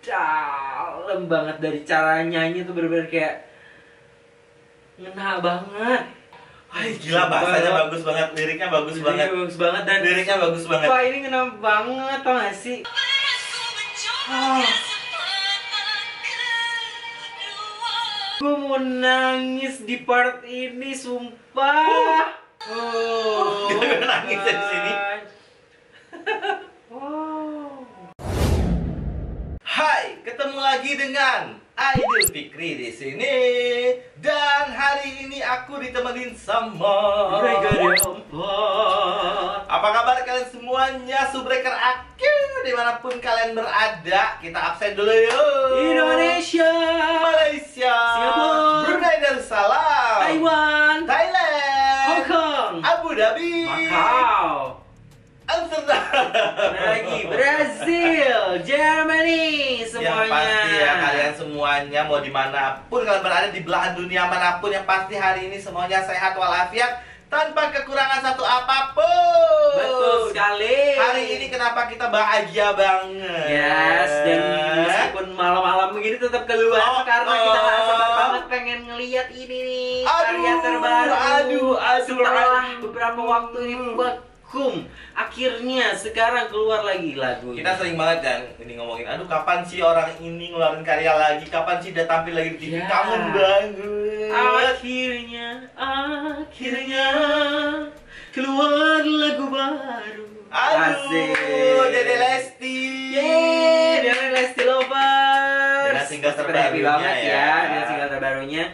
dalam banget dari cara nyanyi tuh, bener-bener kayak ngena banget. Hai, gila, bahasanya bagus banget, liriknya bagus banget. Bagus banget dan liriknya bagus banget. Wah, ini ngena banget, tau gak sih? Gue mau nangis di part ini, sumpah. Gue nangis di sini. Hai, ketemu lagi dengan Aidil Fikri di sini. Dan hari ini aku ditemenin sama Breaker. Apa kabar kalian semuanya? Breaker akhir dimanapun kalian berada. Kita absen dulu yuk. Indonesia, Malaysia, Singapura, Brunei Darussalam, Taiwan, Thailand, Hong Kong, Abu Dhabi, Macau, Amsterdam, lagi Brazil, Germany, semuanya. Yang pasti ya, kalian semuanya mau dimanapun kalian berada, di belahan dunia manapun, yang pasti hari ini semuanya sehat walafiat tanpa kekurangan satu apapun. Betul sekali. Hari ini kenapa kita bahagia banget? Yes. Dan meskipun malam-malam begini tetap keluar karena kita gak sabar banget pengen ngelihat ini nih karya terbaru. Setelah beberapa waktu ini akhirnya sekarang keluar lagi lagu. Kita sering banget kan ini ngomongin, aduh kapan sih orang ini ngeluarin karya lagi, kapan sih dia tampil lagi di TV, kangen banget. Akhirnya keluar lagu baru. Aduh, Dede Lesti. Yeay, Dede Lesti lovers. Dengan single terbarunya ya. Dengan single terbarunya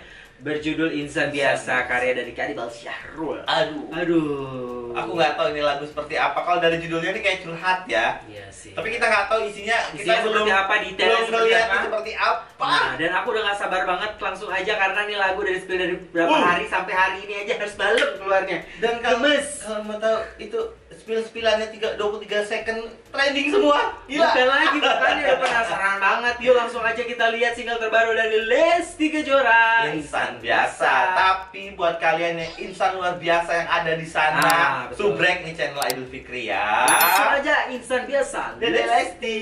berjudul Insan Biasa, karya dari Karibal Syahrul. Aduh, aku nggak tahu ini lagu seperti apa. Kalau dari judulnya ini kayak curhat ya. Iya sih. Tapi kita nggak tahu isinya kita belum apa, detailnya seperti apa. Nah, dan aku udah nggak sabar banget langsung aja karena ini lagu dari berapa hari sampai hari ini aja harus balap keluarnya. Dan kalau mau tahu itu spill-spillannya 23 second trending semua. Gila. Bukan lagi, makanya udah penasaran banget. Yuk langsung aja kita lihat single terbaru dari Lesti Kejora, Insan Biasa. Tapi buat kalian yang insan luar biasa yang ada di sana, subrek nih channel Aidil Fikri ya. Langsung aja Insan Biasa, Dede Lesti.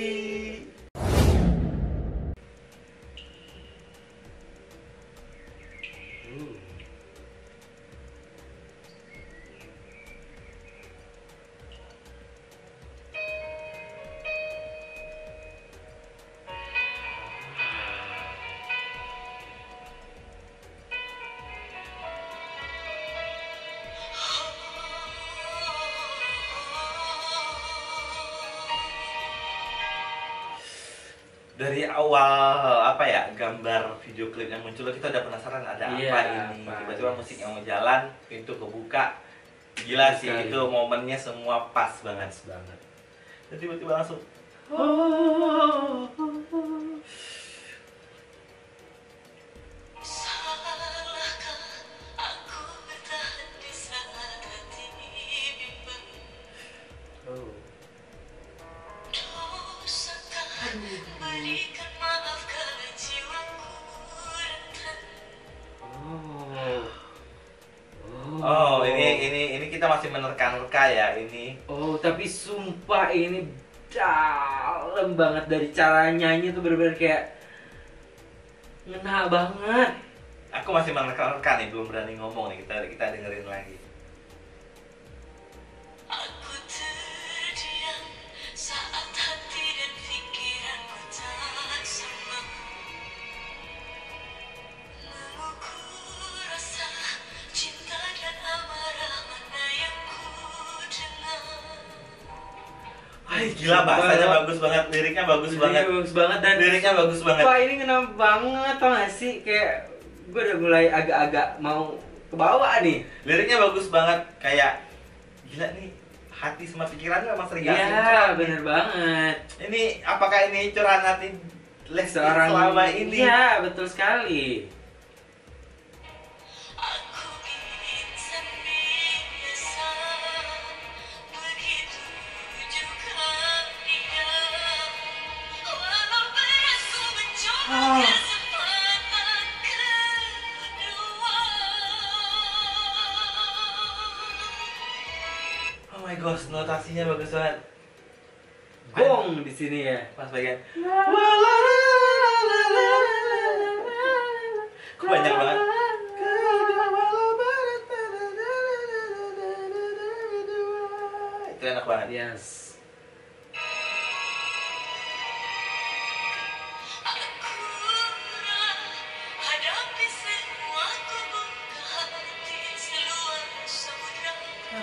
Dari awal apa ya, gambar video klip yang muncul kita udah penasaran ada apa ini. Tiba-tiba musik yang mau jalan, pintu kebuka. Gila sih itu momennya, semua pas banget. Dan tiba-tiba langsung ini kita masih menerka-nerka ya ini. Tapi sumpah ini dalam banget dari cara nyanyi tuh, bener-bener kayak ngena banget. Aku masih menerka-nerka nih, belum berani ngomong nih, kita dengerin lagi. Gila, bahasanya bagus banget, liriknya bagus banget. Dan liriknya bagus banget. Wah, ini ngena banget, tau gak sih? Kayak gue udah mulai agak-agak mau ke bawah nih. Liriknya bagus banget, kayak gila nih, hati sama pikirannya memang sering gak sinkron. Iya, bener banget. Ini apakah ini curahan hati Lesti selama ini? Iya, betul sekali. Notasinya bagus banget. Bong di sini ya, pas bagian. Wow. Yes.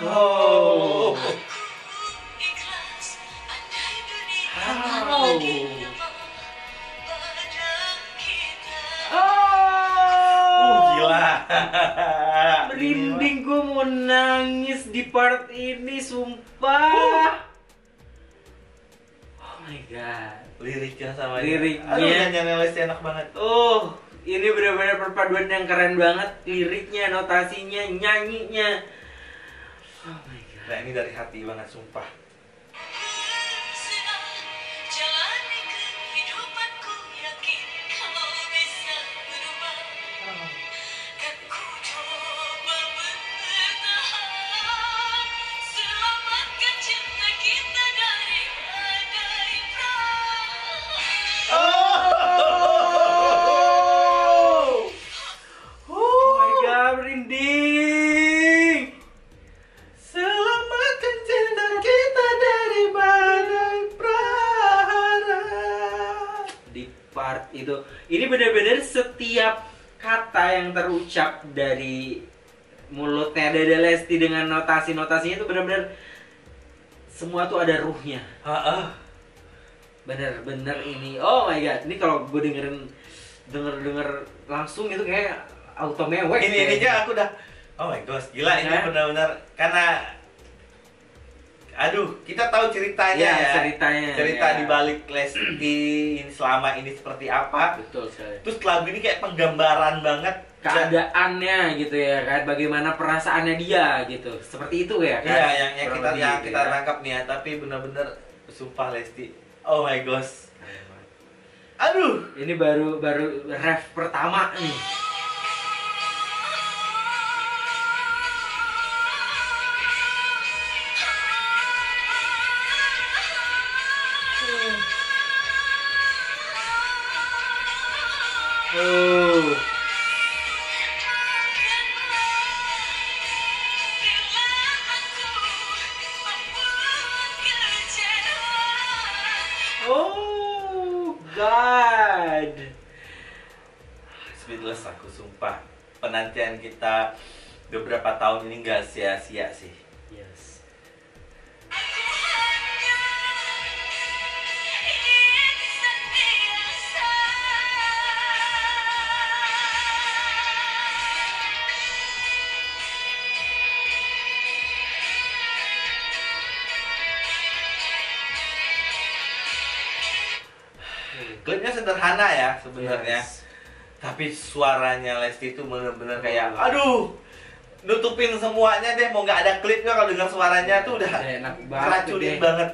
Oh. Merinding, gue mau nangis di part ini, sumpah. Oh my god, liriknya sama liriknya Lesti enak banget. Oh, ini benar-benar perpaduan yang keren banget, liriknya, notasinya, nyanyinya. Oh my god, nah, ini dari hati banget, sumpah. Ini benar-benar setiap kata yang terucap dari mulutnya Dede Lesti dengan notasi-notasinya itu benar-benar semua tuh ada ruhnya. Bener-bener ini. Oh my god, ini kalau gue denger langsung itu kayak auto mewek. Ini aja aku udah. Oh my god, gila ini benar-benar karena. Aduh, kita tahu ceritanya ya, cerita dibalik Lesti selama ini seperti apa. Betul sekali. Terus lagu ini kayak penggambaran banget keadaannya gitu ya, kayak bagaimana perasaannya dia gitu, seperti itu ya. Iya, yang kita tangkap nih ya, tapi benar-benar sumpah Lesti. Oh my gosh. Aduh, ini baru ref pertama nih. God, speechless aku sumpah. Penantian kita beberapa tahun ini nggak sia-sia sih. Yes. Klipnya sederhana ya sebenarnya, yes. Tapi suaranya Lesti itu bener-bener kayak, aduh, nutupin semuanya deh. Mau nggak ada klipnya kalau dengar suaranya tuh udah keracunin banget.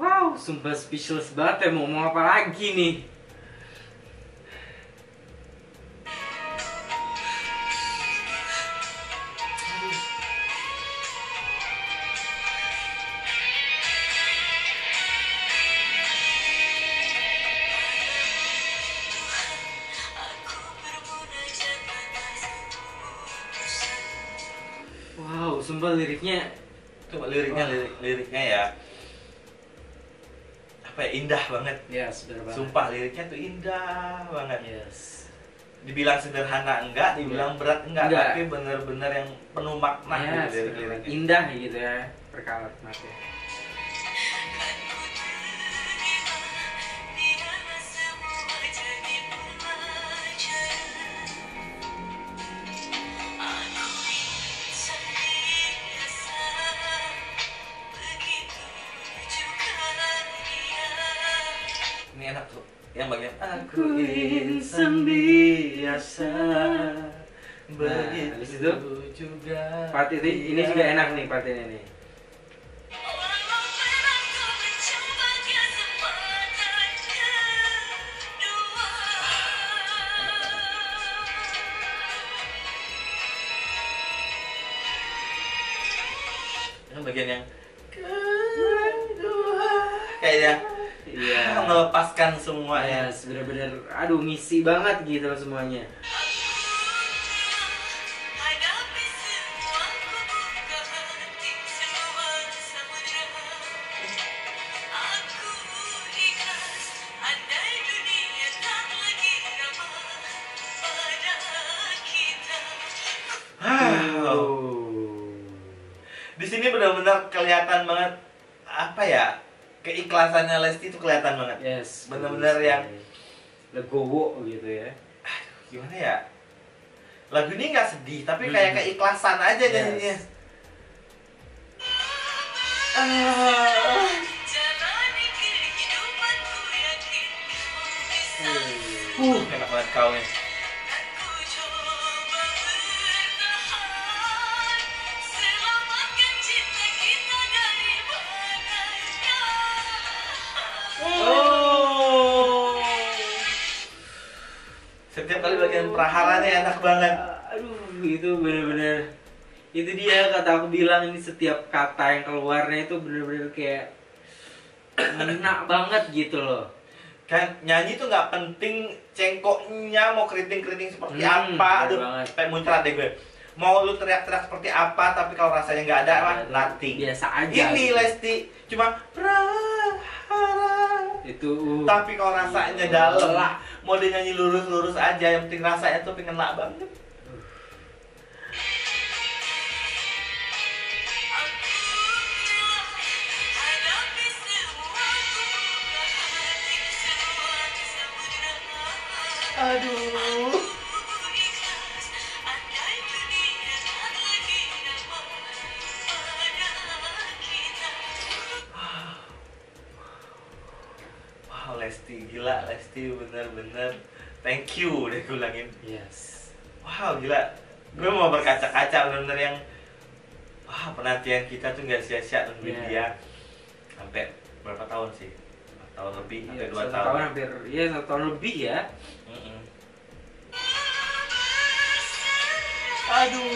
Wow, sumpah speechless banget ya, mau ngomong apa lagi nih. Wow, sumpah liriknya. Coba liriknya ya. Indah banget. Yes, bener banget. Sumpah liriknya tuh indah banget. Yes. Dibilang sederhana enggak, dibilang berat enggak. Tapi bener-bener yang penuh makna, yes, gitu lirik-liriknya. Indah gitu ya, perkalat makna. Enak tuh yang bagian aku insan biasa. Nah, habis itu juga part ini juga enak nih, part ini nih. bagian yang kayaknya iya, melepaskan semua ya, bener-bener aduh ngisi banget gitu loh semuanya. Di sini benar-benar kelihatan banget apa ya, keikhlasannya Lesti itu kelihatan banget. Yes, benar-benar yang legowo gitu ya. Aduh, gimana ya? Lagu ini nggak sedih, tapi kayak keikhlasan aja jadinya. Enak banget kaumnya. Setiap kali bagian praharanya enak banget. Aduh, itu bener-bener, itu dia kata aku bilang, ini setiap kata yang keluarnya itu bener-bener kayak enak banget gitu loh. Kan nyanyi tuh nggak penting cengkoknya mau keriting-keriting seperti apa, aduh kayak muncrat deh gue. Mau lu teriak-teriak seperti apa, tapi kalau rasanya nggak ada, nothing. Biasa aja. Ini gitu. Lesti cuma prahara itu. Tapi kalau rasanya dalam lah, mau dia nyanyi lurus-lurus aja, yang penting rasanya tuh pengen lah banget. Aduh. Lesti, gila Lesti, bener-bener thank you udah gue ulangin. Yes. Wow, gila. Gue mau berkaca-kaca bener-bener yang wah, penantian kita tuh nggak sia-sia nungguin dia sampai berapa tahun sih? Tahun lebih, sampai 2 tahun. Tahun hampir, ya 1 tahun lebih ya. Aduh.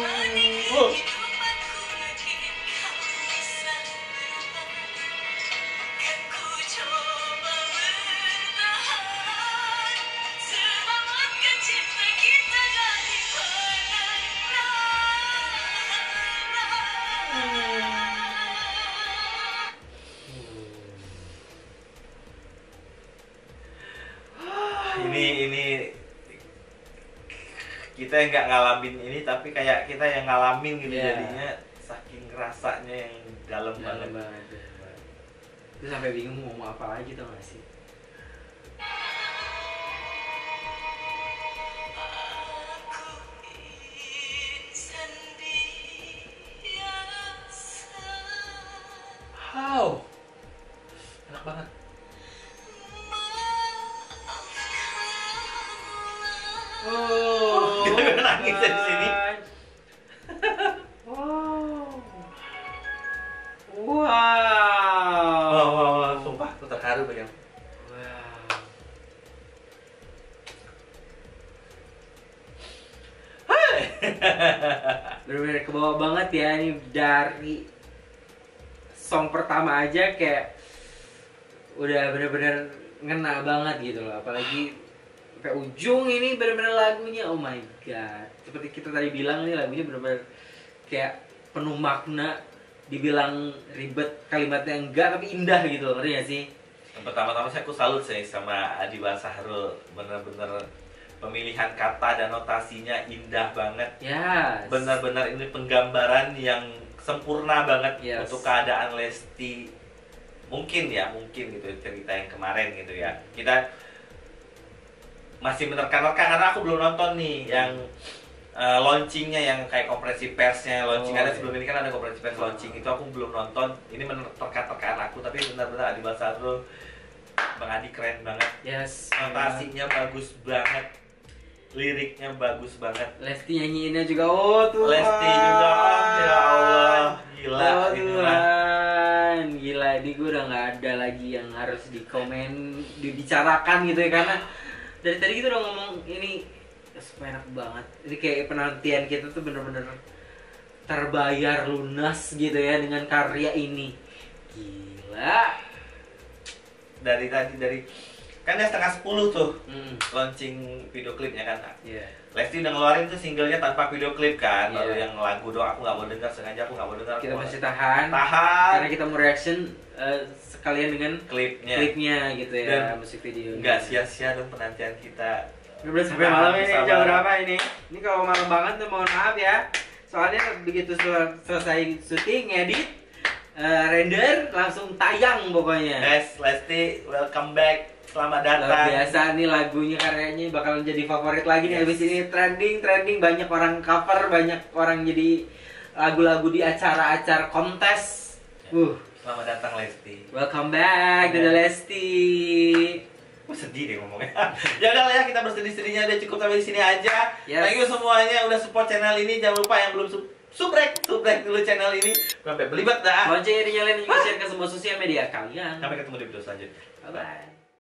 Ini kita yang nggak ngalamin ini, tapi kayak kita yang ngalamin gitu jadinya, saking rasanya yang dalam banget. Itu sampai bingung mau ngomong apa lagi tau gak sih? Wow, enak banget. Kita nangis di sini. Wow, sumpah aku terharu banget. Bener-bener kebawa banget ya, ini dari song pertama aja kayak udah bener-bener ngena banget gitu loh, apalagi sampai ujung ini bener-bener lagunya, oh my god. Seperti kita tadi bilang, ini lagunya bener-bener kayak penuh makna. Dibilang ribet kalimatnya enggak, tapi indah gitu loh, ngerti gak sih? Pertama-tama sih aku salut sih sama Aidil Syahrul. Bener-bener pemilihan kata dan notasinya indah banget. Yes. Bener-bener ini penggambaran yang sempurna banget untuk keadaan Lesti. Mungkin ya, mungkin gitu cerita yang kemarin gitu ya. Kita masih menerka-nerka karena aku belum nonton nih yang launchingnya, yang kayak konferensi persnya launching. Sebelum ini kan ada konferensi pers launching, itu aku belum nonton. Ini menerka-nerkaan aku, tapi benar-benar Aidil Syahrul, Bang Adi keren banget. Yes. Notasinya bagus banget, liriknya bagus banget. Lesti nyanyiinnya juga, oh Tuhan. Lesti juga, oh, ya Allah, gila. Oh, Tuhan, gila. Ini gue udah nggak ada lagi yang harus dikomen, dibicarakan gitu ya, karena dari tadi kita udah ngomong ini enak banget. Ini kayak penantian kita tuh bener-bener terbayar lunas gitu ya dengan karya ini. Gila. Dari tadi, dari kan dia 9:30 tuh launching video klipnya kan. Yeah. Lesti udah ngeluarin tuh singlenya tanpa video klip kan. Lalu yeah, yang lagu doang aku nggak mau dengar, sengaja aku nggak mau dengar. Kita masih tahan. Tahan. Karena kita mau reaction sekalian dengan klipnya, gitu ya. Dan musik video. Nggak sia-sia dong penantian kita. 12 sampai malam ini jam berapa ini? Ini kalau malam banget tuh mohon maaf ya. Soalnya begitu selesai syuting, edit, render, langsung tayang pokoknya. Guys, Lesti welcome back. Selamat datang. Biasa nih lagunya, karyanya bakalan jadi favorit lagi nih. Habis ini trending, banyak orang cover, banyak orang jadi lagu-lagu di acara-acara kontes. Selamat datang Lesti. Welcome back Dede Lesti. Sedih deh ngomongnya. Ya udah lah ya, kita bersedih-sedihnya udah cukup sampai di sini aja. Yes. Thank you semuanya udah support channel ini. Jangan lupa yang belum subrek dulu channel ini. Sampai belibat dah. Loncengnya dinyalain, share ke semua sosial media kalian. Sampai ketemu di video selanjutnya. Bye bye.